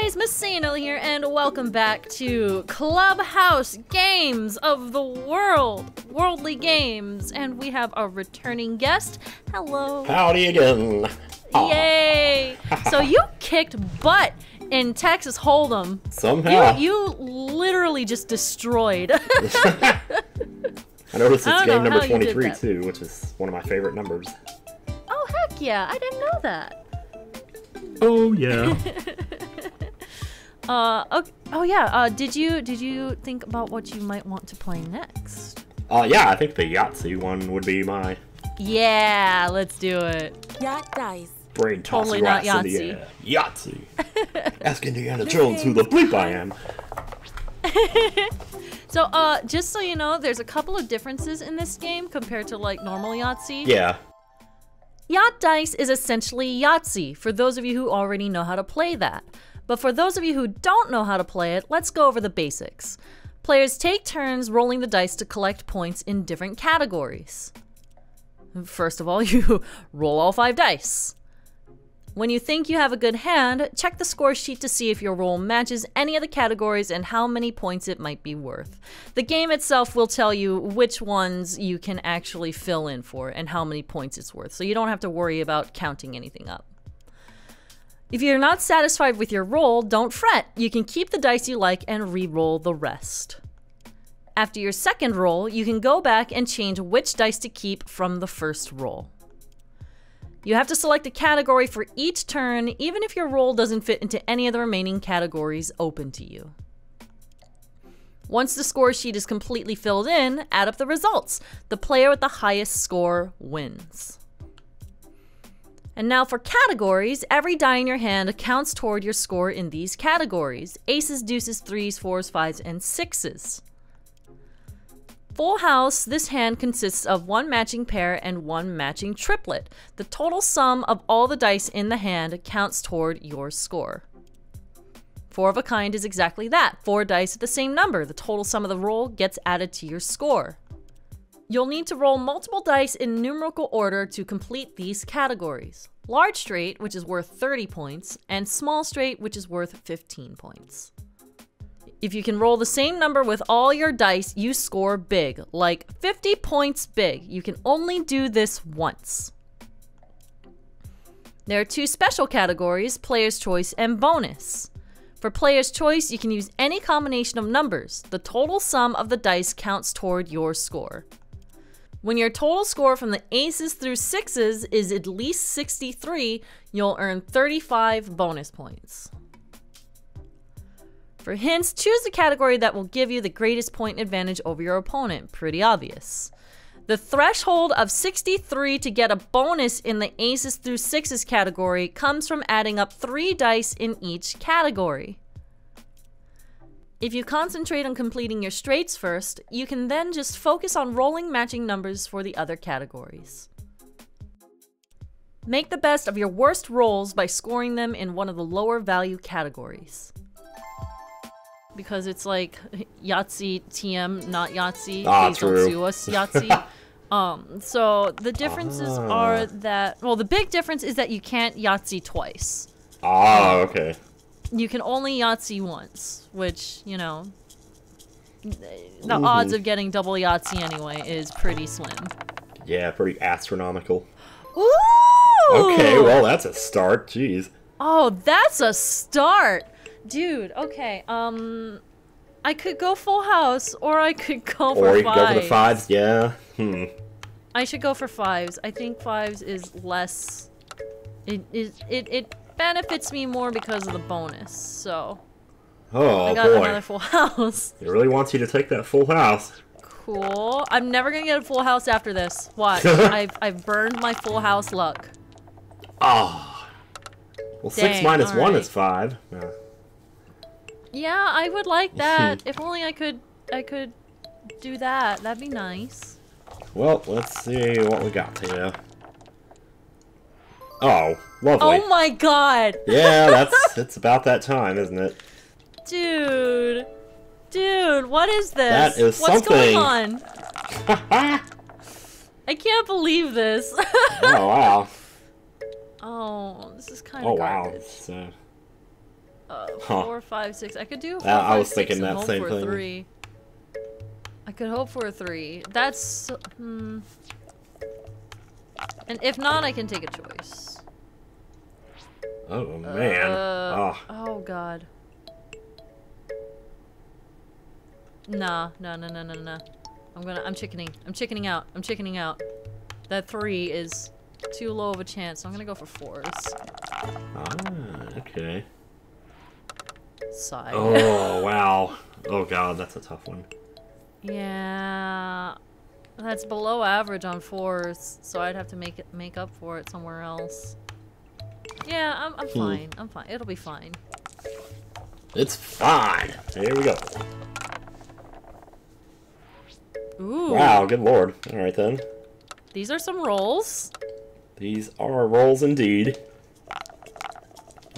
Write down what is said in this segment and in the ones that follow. guys, Messina here, and welcome back to Clubhouse Games of the World, Worldly Games, and we have a returning guest. Hello. Howdy again. Yay. So you kicked butt in Texas Hold'em. Somehow. You literally just destroyed. I noticed it's game number 23 too, which is one of my favorite numbers. Oh, heck yeah. I didn't know that. Oh yeah. Okay. Oh yeah. Did you think about what you might want to play next? Yeah, I think the Yahtzee one would be my. Yeah, let's do it. Yacht dice. Brain tossing rocks in the air. Yahtzee. Ask Indiana Jones who the bleep I am. So just so you know, there's a couple of differences in this game compared to like normal Yahtzee. Yeah. Yacht dice is essentially Yahtzee, for those of you who already know how to play that. But for those of you who don't know how to play it, let's go over the basics. Players take turns rolling the dice to collect points in different categories. First of all, you roll all 5 dice. When you think you have a good hand, check the score sheet to see if your roll matches any of the categories and how many points it might be worth. The game itself will tell you which ones you can actually fill in for and how many points it's worth, so you don't have to worry about counting anything up. If you're not satisfied with your roll, don't fret. You can keep the dice you like and re-roll the rest. After your second roll, you can go back and change which dice to keep from the first roll. You have to select a category for each turn, even if your roll doesn't fit into any of the remaining categories open to you. Once the score sheet is completely filled in, add up the results. The player with the highest score wins. And now for categories, every die in your hand counts toward your score in these categories: aces, deuces, threes, fours, fives, and sixes. Full house, this hand consists of 1 matching pair and 1 matching triplet. The total sum of all the dice in the hand counts toward your score. 4 of a kind is exactly that, 4 dice at the same number. The total sum of the roll gets added to your score. You'll need to roll multiple dice in numerical order to complete these categories. Large straight, which is worth 30 points, and small straight, which is worth 15 points. If you can roll the same number with all your dice, you score big, like 50 points big. You can only do this once. There are 2 special categories, player's choice and bonus. For player's choice, you can use any combination of numbers. The total sum of the dice counts toward your score. When your total score from the aces through sixes is at least 63, you'll earn 35 bonus points. For hints, choose the category that will give you the greatest point advantage over your opponent. Pretty obvious. The threshold of 63 to get a bonus in the aces through sixes category comes from adding up 3 dice in each category. If you concentrate on completing your straights first, you can then just focus on rolling matching numbers for the other categories. Make the best of your worst rolls by scoring them in one of the lower value categories. Because it's like Yahtzee TM, not Yahtzee. Please don't sue us, Yahtzee. So the differences are that, well, the big difference is that you can't Yahtzee twice. Ah, okay. You can only Yahtzee once, which, you know, the odds of getting double Yahtzee anyway is pretty slim. Yeah, pretty astronomical. Ooh! Okay, well, that's a start. Jeez. Oh, that's a start. Dude, okay, I could go full house, or I could go for fives. Or you could go for the fives, yeah. I should go for fives. I think fives is less... It benefits me more because of the bonus, so... Oh, I got another full house. It really wants you to take that full house. Cool. I'm never gonna get a full house after this. Watch. I've burned my full house luck. Oh. Well, dang, 6 minus 1 is 5. Yeah. Yeah, I would like that. If only I could do that. That'd be nice. Well, let's see what we got here. Oh, lovely. Oh my god. Yeah, that's it's about that time, isn't it? Dude. Dude, what is this? That is something. What's going on? I can't believe this. Oh, wow. Oh, this is kind of garbage. Wow. Four, 5, 6. I could do a 4, 5, I was thinking that same thing. Three. I could hope for a 3. That's... And if not, I can take a choice. Oh, man. Oh, God. Nah, no. I'm chickening. I'm chickening out. That 3 is too low of a chance, so I'm gonna go for 4s. Ah, okay. Sigh. Oh, wow. Oh, God, that's a tough one. Yeah. That's below average on 4s, so I'd have to make up for it somewhere else. Yeah, I'm fine. I'm fine. It'll be fine. It's fine. Here we go. Ooh. Wow, good lord. Alright then. These are some rolls. These are rolls indeed.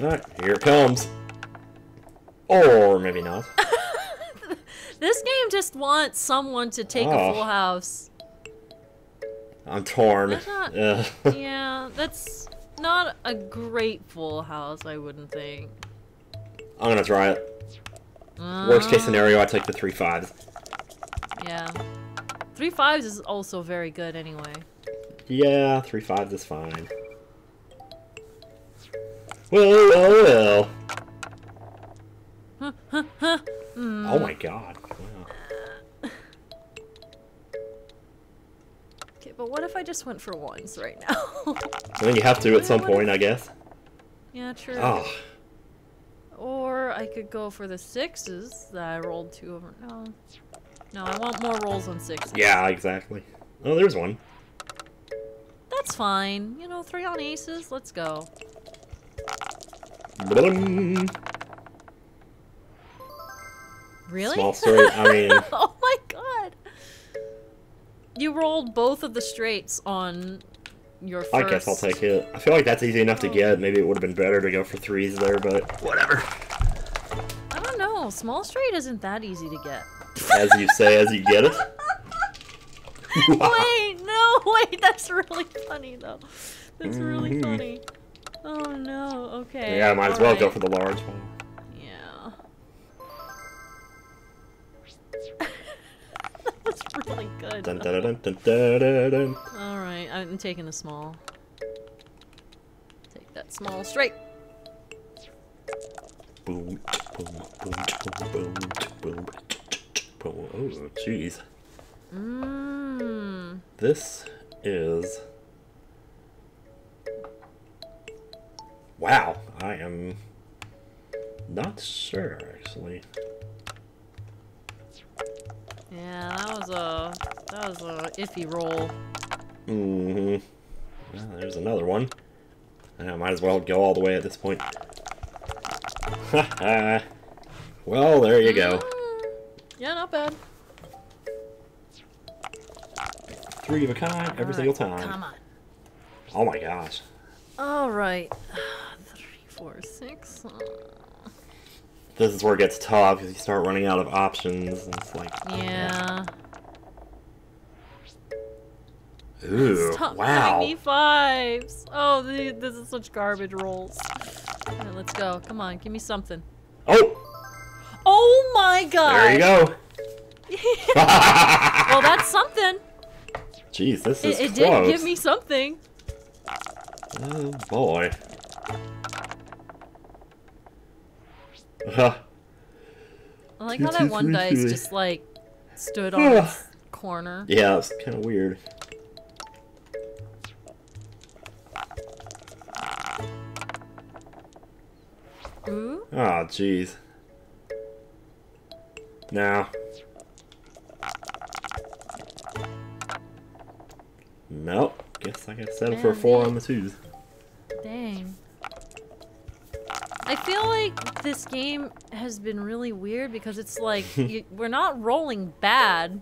Alright, here it comes. Or maybe not. This game just wants someone to take a full house. I'm torn. That's not, yeah, that's not a great full house, I wouldn't think. I'm gonna try it. Worst case scenario, I take the 3 5s. Yeah. 3 5s is also very good anyway. Yeah, 3 5s is fine. Well. Oh my god. Wow. Okay, but what if I just went for 1s right now? I mean, you have to at some point, I guess. Yeah, true. Oh. Or I could go for the 6s that I rolled 2 over. No. No, I want more rolls on 6s. Yeah, exactly. Oh, there's 1. That's fine. You know, 3 on aces. Let's go. Ba-dum. Really? Small straight, I mean... Oh my god! You rolled both of the straights on your first... I guess I'll take it. I feel like that's easy enough to get. Maybe it would have been better to go for 3s there, but whatever. I don't know. Small straight isn't that easy to get. As you say, as you get it. Wait, no, wait, that's really funny, though. That's really funny. Oh no, okay. Yeah, I might as well go for the large one. That's really good. Alright, I'm taking the small. Take that small straight. Boom, boom, boom, boom, boom. Oh, jeez. Mmm. This is... Wow, I am not sure, actually. Yeah, that was a iffy roll. Mm-hmm. Well, there's another one. I might as well go all the way at this point. Well, there you go. Yeah, not bad. 3 of a kind every single time. Come on. Oh my gosh. All right. 3, 4, 6. This is where it gets tough because you start running out of options. And it's like yeah. Ooh! Wow! 5s. Oh, this is such garbage rolls. All right, let's go. Come on, give me something. Oh! Oh my god! There you go. Well, that's something. Jeez, this is close. It did give me something. Oh boy. I like how that one dice just like stood on its corner. Yeah, it's kind of weird. Ooh. Oh, jeez. No. Nope. Guess I gotta settle for a 4 on the 2s. Dang. I feel like this game has been really weird because it's like we're not rolling bad,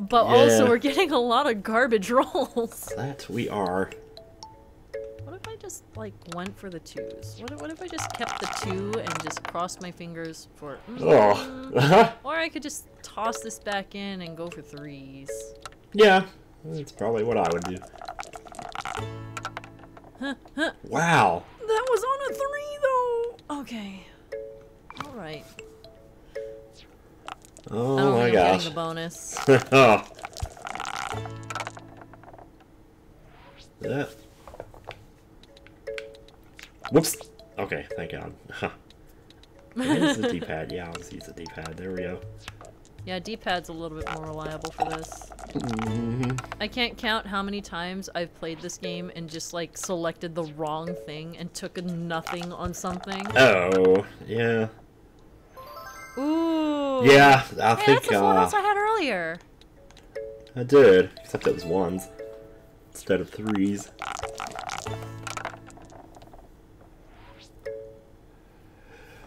but also we're getting a lot of garbage rolls. That we are. What if I just like went for the 2s? What if I just kept the 2 and just crossed my fingers for? Or I could just toss this back in and go for 3s. Yeah, that's probably what I would do. Wow. That was on a 3. Okay. All right. Oh, I don't my gosh. Getting the bonus. Oh. That. Whoops. Okay, thank God. Huh. It's the D-pad. Yeah, obviously it's a D-pad. There we go. Yeah, D-pad's a little bit more reliable for this. Mm-hmm. I can't count how many times I've played this game and just, like, selected the wrong thing and took nothing on something. Oh, yeah. Ooh. Yeah, I think, that's the one else I had earlier. I did, except it was ones instead of threes.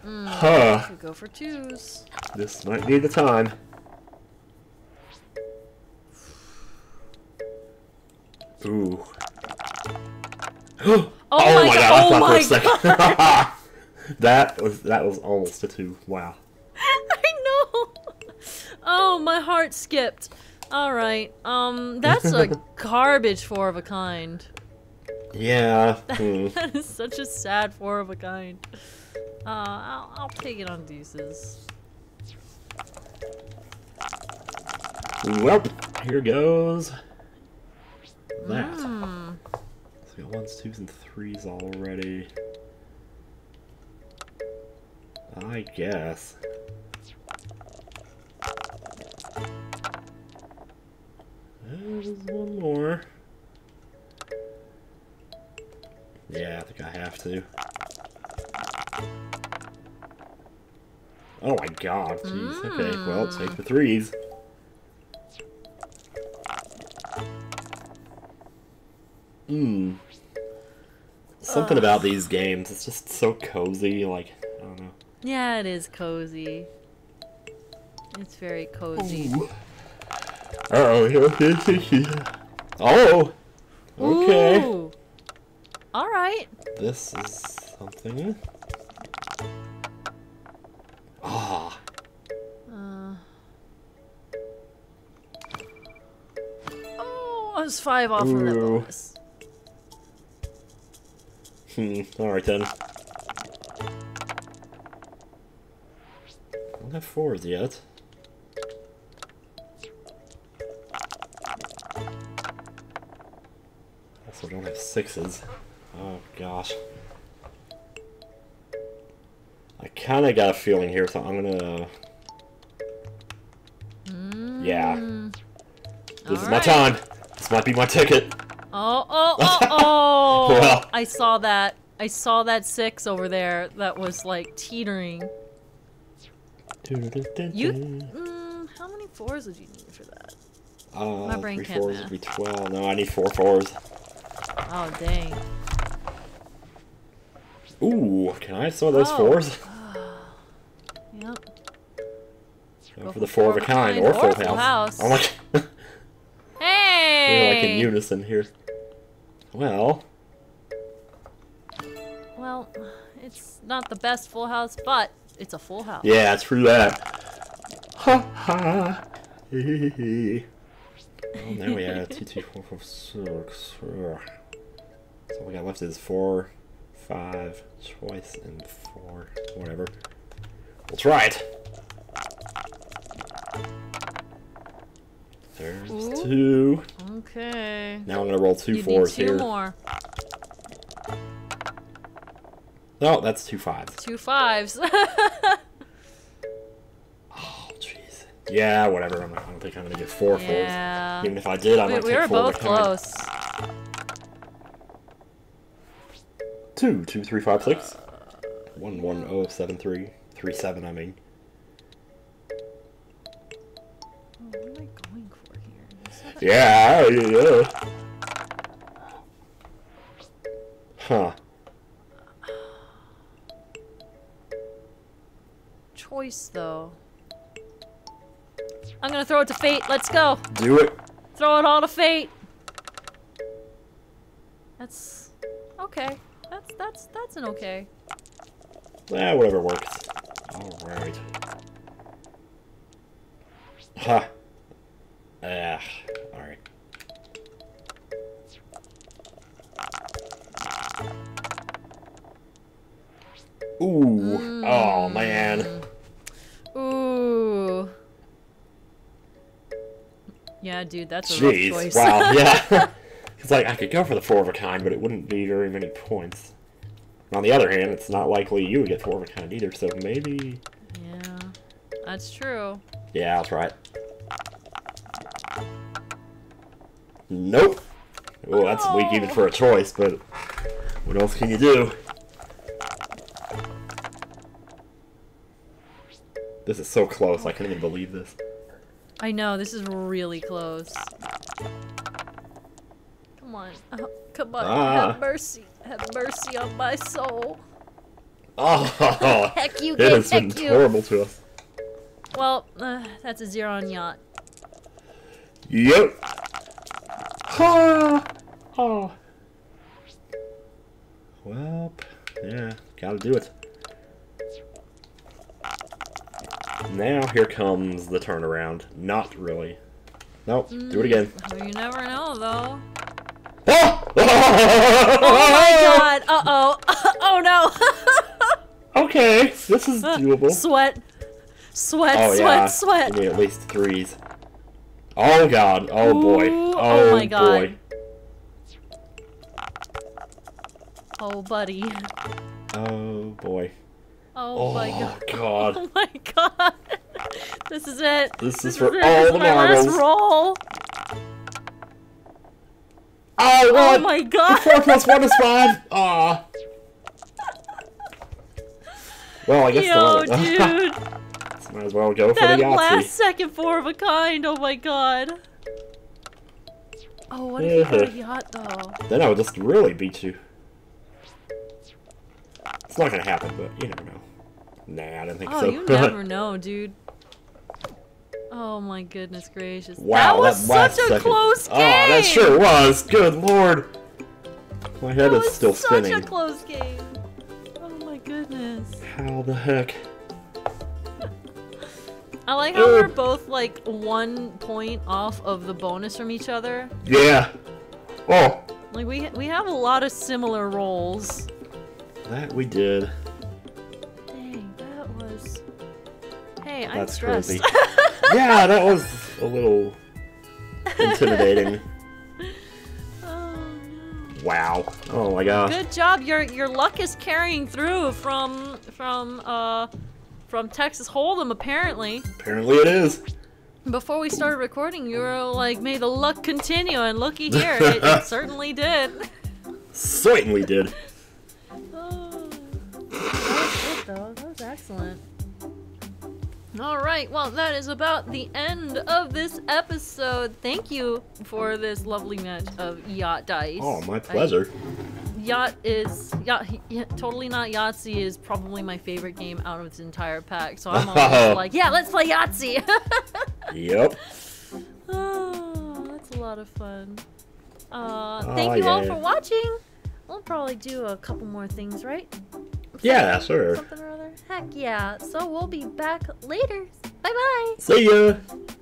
Huh. Should go for twos. This might be the time. Ooh. Oh my god! Oh my god! That was almost a two. Wow. I know. Oh, my heart skipped. All right. That's a garbage four of a kind. Yeah. That is such a sad four of a kind. I'll take it on deuces. Well, here goes that. So we got ones, twos, and threes already. I guess. There's one more. Yeah, I think I have to. Oh my god, jeez. Okay, well, take the threes. Mmm. Something about these games, it's just so cozy, like, I don't know. Yeah, it is cozy. It's very cozy. Ooh. Oh! Okay! Ooh. Alright! This is something. Ah! Oh, I was 5 off from that bonus. Alright then. I don't have 4s yet. Also don't have 6s. Oh gosh. I kind of got a feeling here, so I'm gonna... Yeah. This is my time. This might be my ticket. Oh. Well. I saw that. I saw that 6 over there that was, like, teetering. You... how many 4s did you need for that? My brain can't math. 3 4s would be 12. No, I need 4 4s. Oh, dang. Ooh, can I have some of those 4s? Yep. Go for the 4 of a kind or full house. Oh my god. Hey! We're like in unison here. Well, it's not the best full house, but it's a full house. Yeah, true that. Ha ha. Oh, now we have 2, 2, 4, 4, 6. So all we got left is 4, 5 choice and 4, whatever. We'll try it. There's 2. Okay. Now I'm gonna roll 2 4s here. 2 more. No, that's 2 5s. 2 5s. Yeah, whatever. I don't think I'm gonna get 4 4s. Even if I did, I might take 4 of a kind. We were both close. 2 2 3 5 6. 1 1 0 7 3 3 7. I mean. What am I going for here? Yeah. Huh. Choice though. I'm gonna throw it to fate. Let's go. Do it. Throw it all to fate. That's okay. That's an okay. Yeah, whatever works. All right. Ha. Ah. All right. Ooh. Oh man. Yeah, dude, that's a rough choice. Wow, yeah. It's like, I could go for the 4 of a kind, but it wouldn't be very many points. On the other hand, it's not likely you would get 4 of a kind either, so maybe... Yeah, that's true. Yeah, that's right. Nope. Well, that's weak even for a choice, but what else can you do? This is so close, I couldn't even believe this. I know, this is really close. Come on, come on, have mercy on my soul. Oh, heck you, it has been horrible to us. Well, that's a 0 on yacht. Yep. Oh, oh. Well, yeah, gotta do it. Now here comes the turnaround. Not really. Nope. Do it again. Well, you never know, though. Oh! Oh my God! Uh oh! Oh no! Okay, this is doable. Sweat, sweat, oh, yeah. sweat. Give me at least 3s. Oh God! Oh boy! Ooh, oh my God! Boy. Oh buddy! Oh boy! Oh my God! God. Oh my God! This is it. This is for all the marbles. Last roll. I won. Oh my God! 4 plus 1 is 5. Ah. Well, I guess not. Yo, dude. Might as well go for the Yahtzee. Last second 4 of a kind. Oh my God. Oh, what if you had a yacht though? Then I would just really beat you. It's not gonna happen, but you never know. Nah, I didn't think so. Oh, you never know, dude. Oh my goodness gracious. Wow, that was such a close game. Oh, that sure was. Good Lord. My head is still spinning. Such a close game. Oh my goodness. How the heck? I like how we're both like 1 point off of the bonus from each other. Yeah. Oh. Like we have a lot of similar roles. That we did. Dang, that was. Hey, I'm stressed. Crazy. Yeah, that was a little intimidating. Oh no. Wow. Oh my God. Good job. Your luck is carrying through from Texas Hold'em, apparently. Apparently it is. Before we started recording, you were like, may the luck continue, and looky here, it certainly did. Certainly did. Oh, that was good, though. That was excellent. Alright, well, that is about the end of this episode. Thank you for this lovely match of Yacht Dice. Oh, my pleasure. Totally Not Yahtzee is probably my favorite game out of its entire pack, so I'm always like, yeah, let's play Yahtzee! Yep. Oh, that's a lot of fun. Thank you all for watching! We'll probably do a couple more things, right? Yeah, sure. Something or other. Heck yeah. So we'll be back later. Bye-bye! See ya!